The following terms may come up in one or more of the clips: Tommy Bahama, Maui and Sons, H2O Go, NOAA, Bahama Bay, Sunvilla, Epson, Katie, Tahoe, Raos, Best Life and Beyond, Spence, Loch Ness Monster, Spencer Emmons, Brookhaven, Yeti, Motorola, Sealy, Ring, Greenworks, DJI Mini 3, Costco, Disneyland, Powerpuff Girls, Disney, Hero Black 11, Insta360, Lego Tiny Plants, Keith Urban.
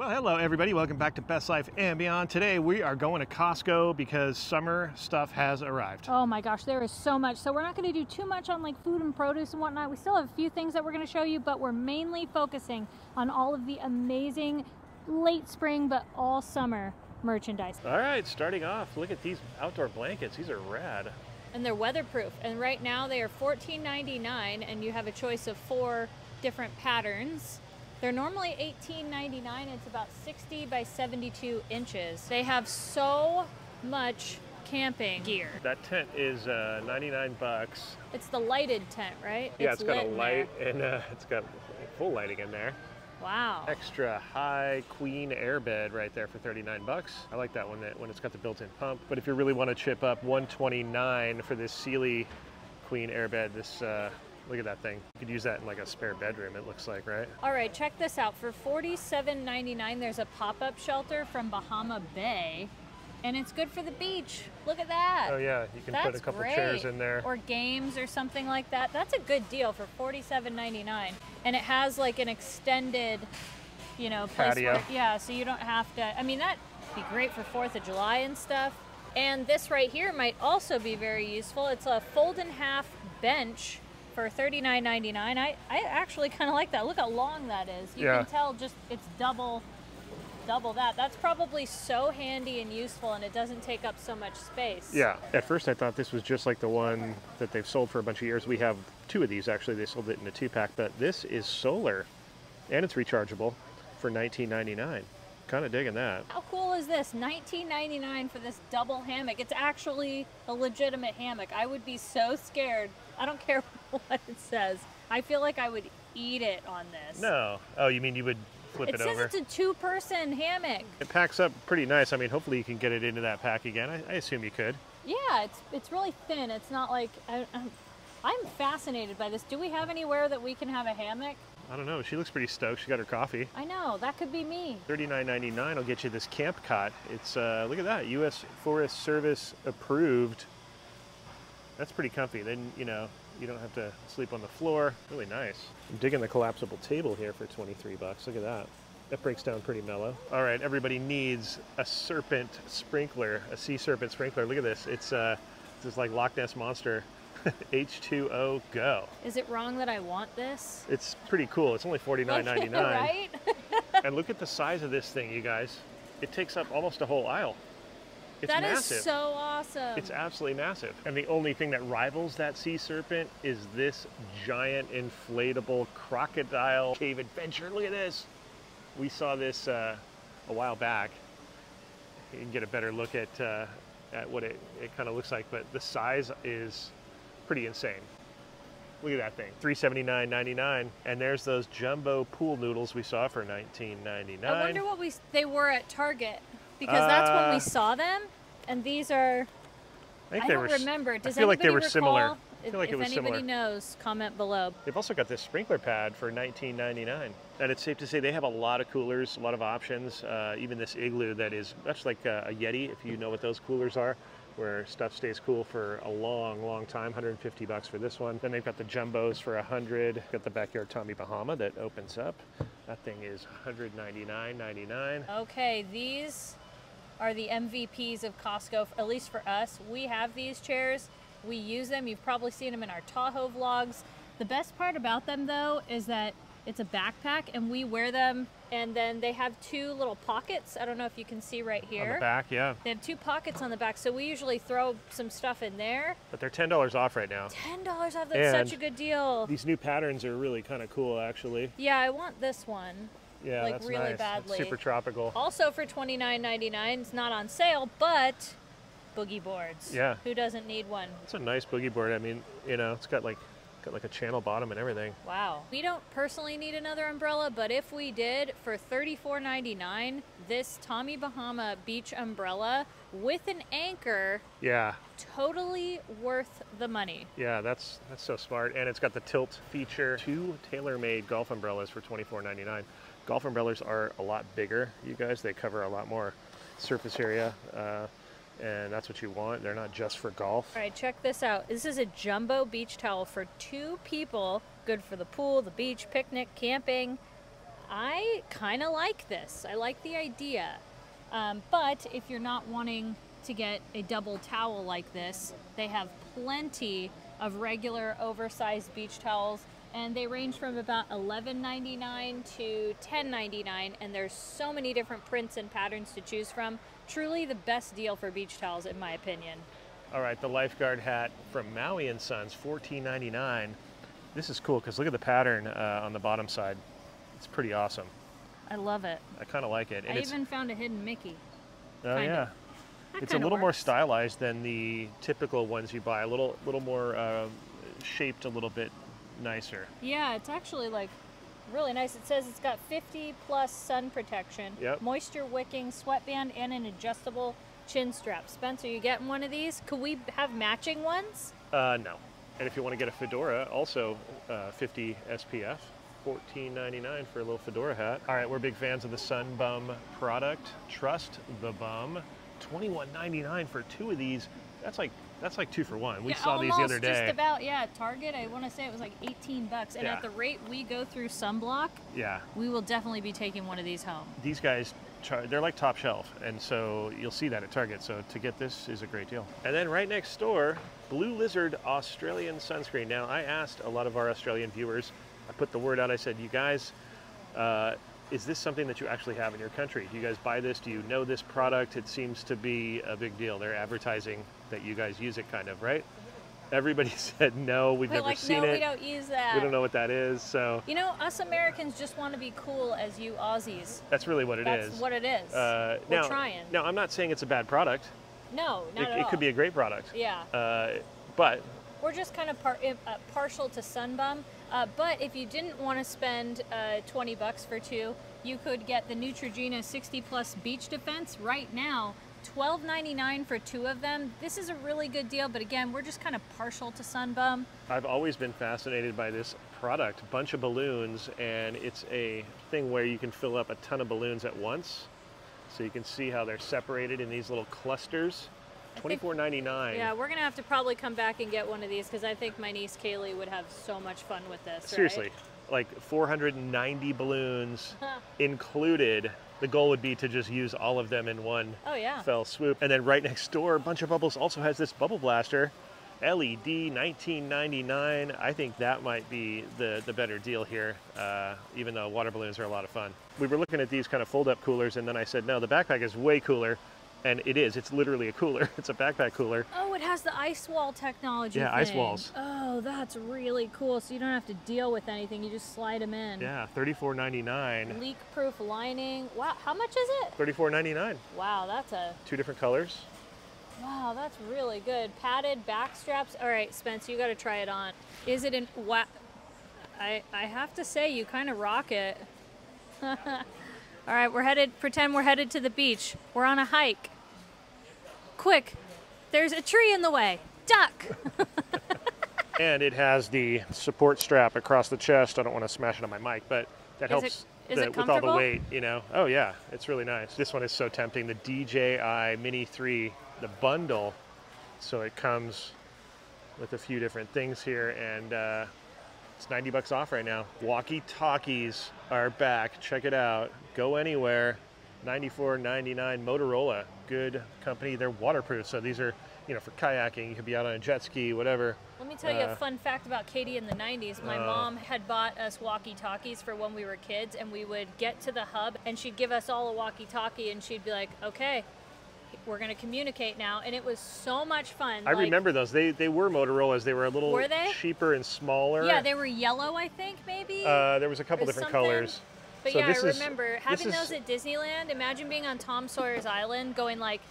Well, hello everybody, welcome back to Best Life and Beyond. Today we are going to Costco because summer stuff has arrived. Oh my gosh, there is so much. So we're not going to do too much on like food and produce and whatnot. We still have a few things that we're going to show you, but we're mainly focusing on all of the amazing late spring, but all summer merchandise. All right, starting off, look at these outdoor blankets. These are rad. And they're weatherproof. And right now they are $14.99 and you have a choice of 4 different patterns. They're normally $18.99, it's about 60 by 72 inches. They have so much camping gear. That tent is 99 bucks. It's the lighted tent, right? Yeah, it's got a light and it's got full lighting in there. Wow. Extra high queen airbed right there for 39 bucks. I like that one when it's got the built-in pump. But if you really want to chip up, $129 for this Sealy queen airbed, this look at that thing. You could use that in like a spare bedroom, it looks like, right? All right, check this out. For $47.99, there's a pop-up shelter from Bahama Bay, and it's good for the beach. Look at that. Oh yeah, you can put a couple chairs in there. Or games or something like that. That's a good deal for $47.99. And it has like an extended, you know, place patio. Where, yeah, so you don't have to, I mean, that'd be great for 4th of July and stuff. And this right here might also be very useful. It's a fold-in-half bench for $39.99. I actually kind of like that. Look how long that is. You can tell just it's double that. That's probably so handy and useful, and it doesn't take up so much space. Yeah. At first I thought this was just like the one that they've sold for a bunch of years. We have 2 of these actually. They sold it in a 2-pack, but this is solar and it's rechargeable for $19.99. Kind of digging that. How cool is this? $19.99 for this double hammock. It's actually a legitimate hammock. I would be so scared. I don't care what it says. I feel like I would eat it on this. No. Oh, you mean you would flip it over? It says it's a 2-person hammock. It packs up pretty nice. I mean, hopefully you can get it into that pack again. I assume you could. Yeah, it's really thin. It's not like I'm fascinated by this. Do we have anywhere that we can have a hammock? I don't know. She looks pretty stoked. She got her coffee. I know. That could be me. $39.99 will get you this camp cot. It's, look at that. U.S. Forest Service approved. That's pretty comfy. Then, you know, you don't have to sleep on the floor. Really nice. I'm digging the collapsible table here for 23 bucks. Look at that. That breaks down pretty mellow. All right. Everybody needs a serpent sprinkler, a sea serpent sprinkler. Look at this. It's just like Loch Ness Monster. H2O Go. Is it wrong that I want this? It's pretty cool. It's only $49.99. Right? And look at the size of this thing, you guys. It takes up almost a whole aisle. It's massive. That is so awesome. It's absolutely massive. And the only thing that rivals that sea serpent is this giant inflatable crocodile cave adventure. Look at this. We saw this a while back. You can get a better look at what it kind of looks like, but the size is pretty insane. Look at that thing, $379.99, and there's those jumbo pool noodles we saw for $19.99. I wonder what they were at Target, because that's when we saw them, and these are, I don't remember. Does I feel like they were recall? Similar. I feel like if anybody knows, comment below. They've also got this sprinkler pad for $19.99, and it's safe to say they have a lot of coolers, a lot of options, even this igloo that is much like a Yeti, if you know what those coolers are, where stuff stays cool for a long, long time. 150 bucks for this one. Then they've got the jumbos for 100. Got the backyard Tommy Bahama that opens up. That thing is $199.99. Okay, these are the MVPs of Costco, at least for us. We have these chairs. We use them. You've probably seen them in our Tahoe vlogs. The best part about them, though, is that it's a backpack, and we wear them, and then they have 2 little pockets. I don't know if you can see right here. On the back, yeah. They have 2 pockets on the back, so we usually throw some stuff in there. But they're $10 off right now. $10 off, that's such a good deal. These new patterns are really kind of cool, actually. Yeah, I want this one. Yeah, like, that's really nice. Badly. It's super tropical. Also for $29.99, it's not on sale, but boogie boards. Yeah. Who doesn't need one? It's a nice boogie board. I mean, you know, it's got like a channel bottom and everything. Wow. We don't personally need another umbrella, but if we did, for $34.99, this Tommy Bahama beach umbrella with an anchor. Yeah. Totally worth the money. Yeah, that's so smart. And it's got the tilt feature. 2 tailor-made golf umbrellas for $24.99. Golf umbrellas are a lot bigger, you guys. They cover a lot more surface area. And that's what you want. They're not just for golf. All right, check this out. This is a jumbo beach towel for 2 people. Good for the pool, the beach, picnic, camping. I kind of like this. I like the idea. But if you're not wanting to get a double towel like this, they have plenty of regular oversized beach towels, and they range from about $11.99 to $10.99, and there's so many different prints and patterns to choose from. Truly the best deal for beach towels, in my opinion. All right, the lifeguard hat from Maui and Sons, $14.99. This is cool because look at the pattern on the bottom side. It's pretty awesome. I love it. I kind of like it. And I even found a hidden Mickey. Oh, yeah. It's a little more stylized than the typical ones you buy. A little more shaped, a little bit nicer. Yeah, it's actually like really nice. It says it's got 50 plus sun protection, yep, moisture wicking, sweatband, and an adjustable chin strap. Spencer, you getting one of these? Could we have matching ones? No. And if you want to get a fedora, also 50 SPF. $14.99 for a little fedora hat. All right, we're big fans of the Sun Bum product. Trust the Bum. $21.99 for two of these. That's like two for one. We saw these the other day. Just about, yeah. Target, I want to say it was like 18 bucks. And yeah, at the rate we go through sunblock, yeah, we will definitely be taking one of these home. These guys, they're like top shelf, and so you'll see that at Target. So to get this is a great deal. And then right next door, Blue Lizard Australian sunscreen. Now I asked a lot of our Australian viewers. I put the word out. I said, you guys, is this something that you actually have in your country? Do you guys buy this? Do you know this product? It seems to be a big deal. They're advertising that you guys use it, kind of, right? Everybody said, no, we've never seen it. No, we don't use that. We don't know what that is, so. You know, us Americans just want to be cool as you Aussies. That's really what it is. That's what it is. We're trying. Now, I'm not saying it's a bad product. No, not at all. It could be a great product. Yeah. But we're just kind of partial to Sun Bum. But if you didn't want to spend 20 bucks for two, you could get the Neutrogena 60 Plus Beach Defense right now, $12.99 for two of them. This is a really good deal, but again, we're just kind of partial to Sun Bum. I've always been fascinated by this product, bunch of balloons, and it's a thing where you can fill up a ton of balloons at once. So you can see how they're separated in these little clusters. $24.99. Yeah, we're gonna have to probably come back and get one of these because I think my niece Kaylee would have so much fun with this. Seriously, right? Like 490 balloons included. The goal would be to just use all of them in one fell swoop. And then right next door, Bunch of Bubbles also has this bubble blaster, LED, $19.99. I think that might be the better deal here, even though water balloons are a lot of fun. We were looking at these kind of fold-up coolers, and then I said, no, the backpack is way cooler. And it is. It's literally a cooler. It's a backpack cooler. Oh, it has the ice wall technology. Yeah, ice walls. Oh, that's really cool. So you don't have to deal with anything. You just slide them in. Yeah, $34.99. Leak-proof lining. Wow, how much is it? $34.99. Wow, that's a... Two different colors. Wow, that's really good. Padded back straps. All right, Spence, you got to try it on. Is it in... Wow. I have to say, you kind of rock it. All right, we're headed, pretend we're headed to the beach. We're on a hike. Quick, there's a tree in the way. Duck! And it has the support strap across the chest. I don't want to smash it on my mic, but that helps with all the weight, you know. Oh yeah, it's really nice. This one is so tempting. The DJI Mini 3, the bundle. So it comes with a few different things here, and it's 90 bucks off right now. Walkie-talkies are back. Check it out. Go anywhere. $94.99. Motorola, good company. They're waterproof, so these are, you know, for kayaking. You could be out on a jet ski, whatever. Let me tell you a fun fact about Katie in the 90s. My mom had bought us walkie-talkies for when we were kids, and we would get to the hub, and she'd give us all a walkie-talkie, and she'd be like, okay, we're going to communicate now. And it was so much fun. I remember those. They were Motorola's. They were a little cheaper and smaller. Yeah, they were yellow, I think, maybe. There was a couple different colors. But yeah, I remember having those at Disneyland. Imagine being on Tom Sawyer's Island going like,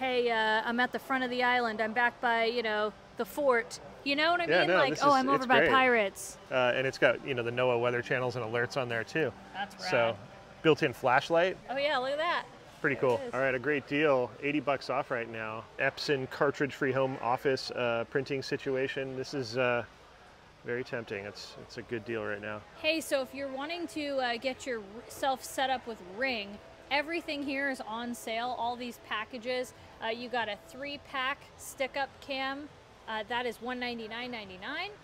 hey, I'm at the front of the island. I'm back by, you know, the fort. You know what I mean? Yeah, no, like, oh, I'm over by pirates. And it's got, you know, the NOAA weather channels and alerts on there, too. That's right. So built-in flashlight. Oh, yeah, look at that. Pretty cool. All right, a great deal. 80 bucks off right now. Epson cartridge-free home office printing situation. This is very tempting. It's a good deal right now. Hey, so if you're wanting to get yourself set up with Ring, everything here is on sale. All these packages. You got a 3-pack stick-up cam That is $199.99.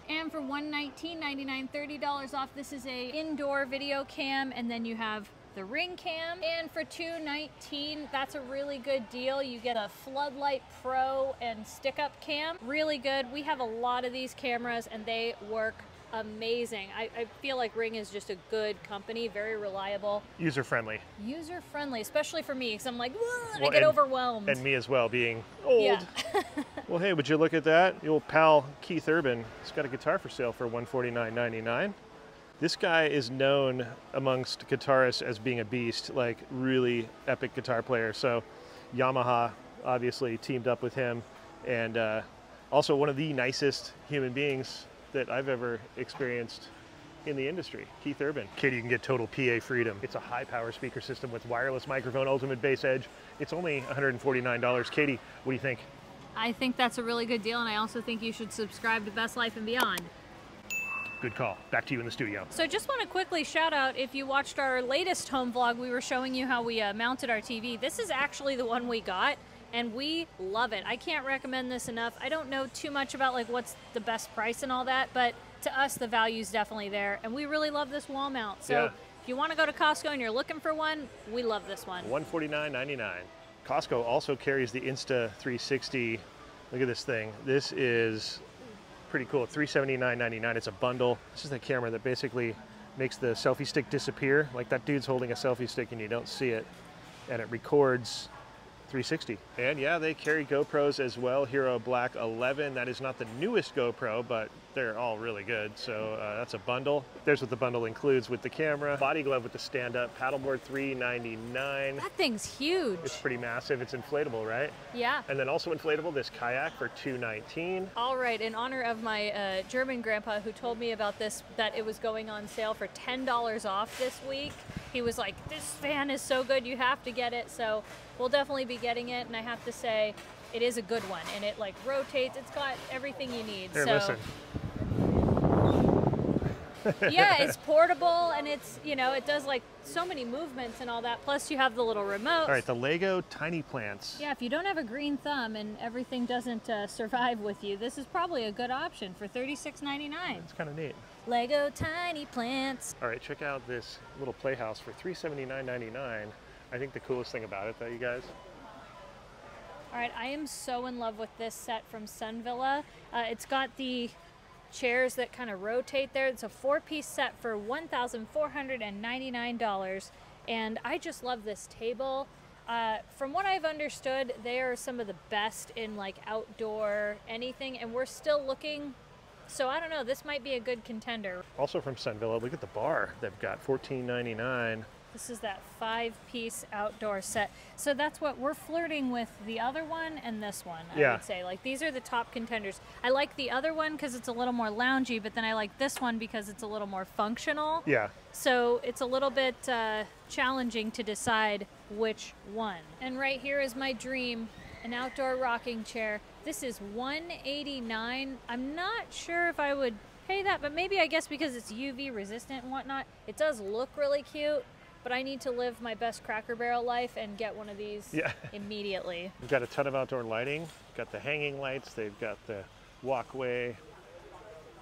And for $119.99, $30 off, this is a indoor video cam, and then you have the Ring cam. And for $219, that's a really good deal. You get a Floodlight Pro and stick-up cam. Really good. We have a lot of these cameras and they work amazing. I feel like Ring is just a good company, very reliable. User-friendly. User-friendly, especially for me, because I'm like, and I get overwhelmed. And me as well, being old. Yeah. Well, hey, would you look at that? The old pal, Keith Urban, he's got a guitar for sale for $149.99. This guy is known amongst guitarists as being a beast, like really epic guitar player. So Yamaha obviously teamed up with him, and also one of the nicest human beings that I've ever experienced in the industry, Keith Urban. Kid, you can get total PA freedom. It's a high power speaker system with wireless microphone, ultimate bass edge. It's only $149. Katie, what do you think? I think that's a really good deal, and I also think you should subscribe to Best Life and Beyond. Good call. Back to you in the studio. So just want to quickly shout out, if you watched our latest home vlog, we were showing you how we mounted our TV. This is actually the one we got, and we love it. I can't recommend this enough. I don't know too much about like what's the best price and all that, but to us the value is definitely there, and we really love this wall mount. So yeah, if you want to go to Costco and you're looking for one, we love this one. $149.99. Costco also carries the Insta360. Look at this thing. This is pretty cool, $379.99. It's a bundle. This is the camera that basically makes the selfie stick disappear. Like that dude's holding a selfie stick and you don't see it, and it records 360. And yeah, they carry GoPros as well. Hero Black 11. That is not the newest GoPro, but they're all really good. So that's a bundle. There's what the bundle includes with the camera. Body Glove with the stand-up paddleboard, $399. That thing's huge. It's pretty massive. It's inflatable, right? Yeah. And then also inflatable, this kayak for $219. All right, in honor of my German grandpa who told me about this, that it was going on sale for $10 off this week. He was like, this fan is so good, you have to get it. So we'll definitely be getting it, and I have to say, it is a good one, and it like rotates. It's got everything you need. Here, so listen. Yeah, it's portable, and it's, you know, it does like so many movements and all that. Plus you have the little remote. All right, the Lego Tiny Plants. Yeah, if you don't have a green thumb and everything doesn't survive with you, this is probably a good option for $36.99. It's kind of neat. Lego Tiny Plants. All right, check out this little playhouse for $379.99. I think the coolest thing about it, though, you guys. All right, I am so in love with this set from Sunvilla. It's got the chairs that kind of rotate there. It's a four-piece set for $1,499, and I just love this table. From what I've understood, they are some of the best in like outdoor anything, and we're still looking. So I don't know, this might be a good contender. Also from Sunvilla, look at the bar. They've got $14.99. This is that five-piece outdoor set. So that's what we're flirting with, the other one and this one, I would say. Like, these are the top contenders. I like the other one because it's a little more loungy, but then I like this one because it's a little more functional. Yeah. So it's a little bit challenging to decide which one. And right here is my dream, an outdoor rocking chair. This is $189. I'm not sure if I would pay that, but maybe, I guess, because it's UV resistant and whatnot. It does look really cute, but I need to live my best Cracker Barrel life and get one of these immediately. We've got a ton of outdoor lighting. We've got the hanging lights. They've got the walkway.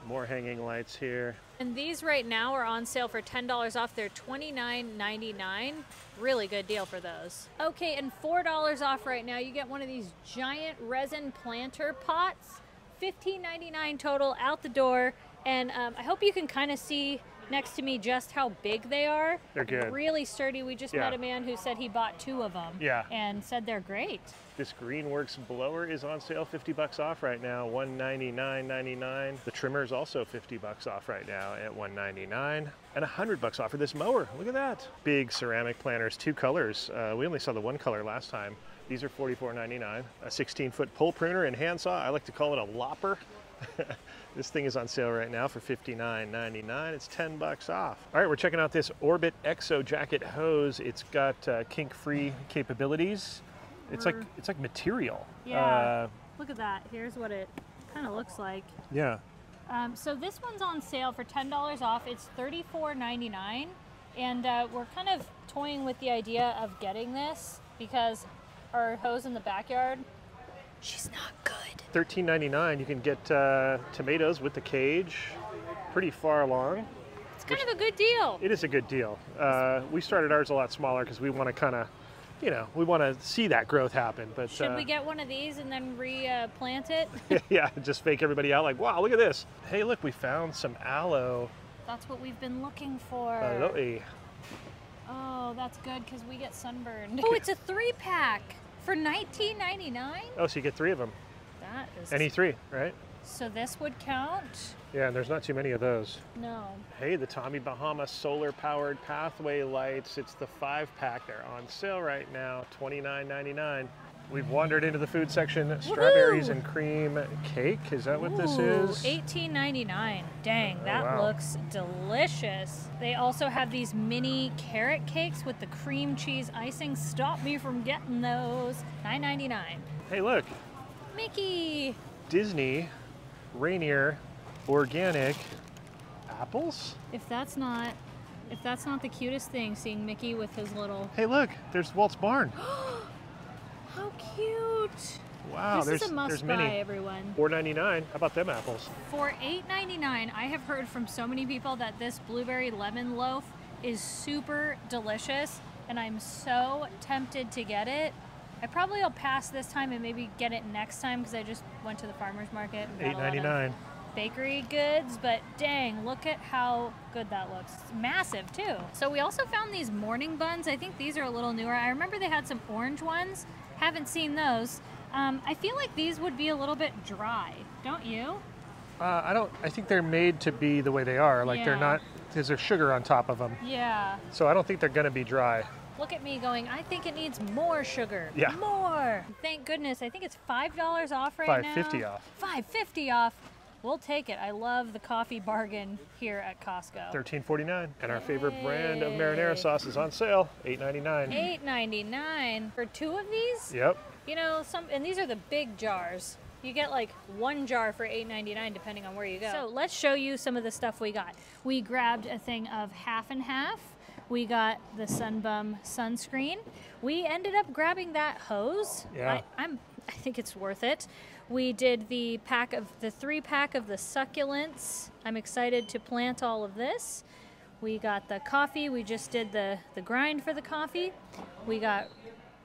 More hanging lights here. And these right now are on sale for $10 off. They're $29.99. Really good deal for those. Okay, and $4 off right now, you get one of these giant resin planter pots. $15.99 total out the door. And I hope you can kind of see next to me just how big they are. They're good. Really sturdy. We just met a man who said he bought two of them and said they're great. This Greenworks blower is on sale, 50 bucks off right now, $199.99. The trimmer is also 50 bucks off right now at $199. And 100 bucks off for this mower. Look at that. Big ceramic planters, two colors. We only saw the one color last time. These are $44.99. A 16-foot pole pruner and handsaw. I like to call it a lopper. This thing is on sale right now for $59.99. It's 10 bucks off. All right, we're checking out this Orbit Exo jacket hose. It's got kink-free capabilities. It's like material. Yeah. Look at that. Here's what it kind of looks like. Yeah. So this one's on sale for $10 off. It's $34.99, and we're kind of toying with the idea of getting this because our hose in the backyard She's not good. $13.99, you can get tomatoes with the cage pretty far along. It's kind of a good deal. It is a good deal. We started ours a lot smaller because we want to kind of, you know, we want to see that growth happen. But should we get one of these and then replant it? Yeah, just fake everybody out like, wow, look at this. Hey, look, we found some aloe. That's what we've been looking for. Aloe. Oh, that's good because we get sunburned. Oh, it's a 3-pack for $19.99? Oh, so you get 3 of them. That is... Any 3, right? So this would count? Yeah, and there's not too many of those. No. Hey, the Tommy Bahama solar-powered pathway lights. It's the 5-pack. They're on sale right now, $29.99. We've wandered into the food section. Strawberries and cream cake. Is that what this is? $18.99. Dang, that looks delicious. They also have these mini carrot cakes with the cream cheese icing. Stop me from getting those. $9.99. Hey, look. Mickey. Disney, Rainier, organic apples? If that's not the cutest thing, seeing Mickey with his little... Hey, look. There's Walt's barn. How cute! Wow, this is a must-buy, everyone. $4.99. How about them apples? For $8.99, I have heard from so many people that this blueberry lemon loaf is super delicious, and I'm so tempted to get it. I probably will pass this time and maybe get it next time because I just went to the farmer's market. $8.99. Bakery goods, but dang, look at how good that looks. It's massive too. So we also found these morning buns. I think these are a little newer. I remember they had some orange ones. Haven't seen those. I feel like these would be a little bit dry, don't you? I don't. I think they're made to be the way they are. Like they're not. Because there's sugar on top of them. Yeah. So I don't think they're going to be dry. Look at me going, I think it needs more sugar. Yeah. More. Thank goodness. I think it's $5 off right now. $5.50 off. $5.50 off. We'll take it. I love the coffee bargain here at Costco. $13.49. And our favorite brand of marinara sauce is on sale, $8.99. $8.99 for 2 of these? Yep. You know, and these are the big jars. You get like 1 jar for $8.99 depending on where you go. So let's show you some of the stuff we got. We grabbed a thing of half and half. We got the Sun Bum sunscreen. We ended up grabbing that hose. Yeah. I think it's worth it. We did the 3-pack of the succulents. I'm excited to plant all of this. We got the coffee. We just did the grind for the coffee. We got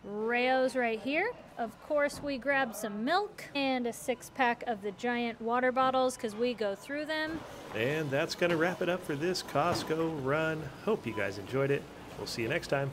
Raos right here. Of course, we grabbed some milk and a 6-pack of the giant water bottles because we go through them. And that's going to wrap it up for this Costco run. Hope you guys enjoyed it. We'll see you next time.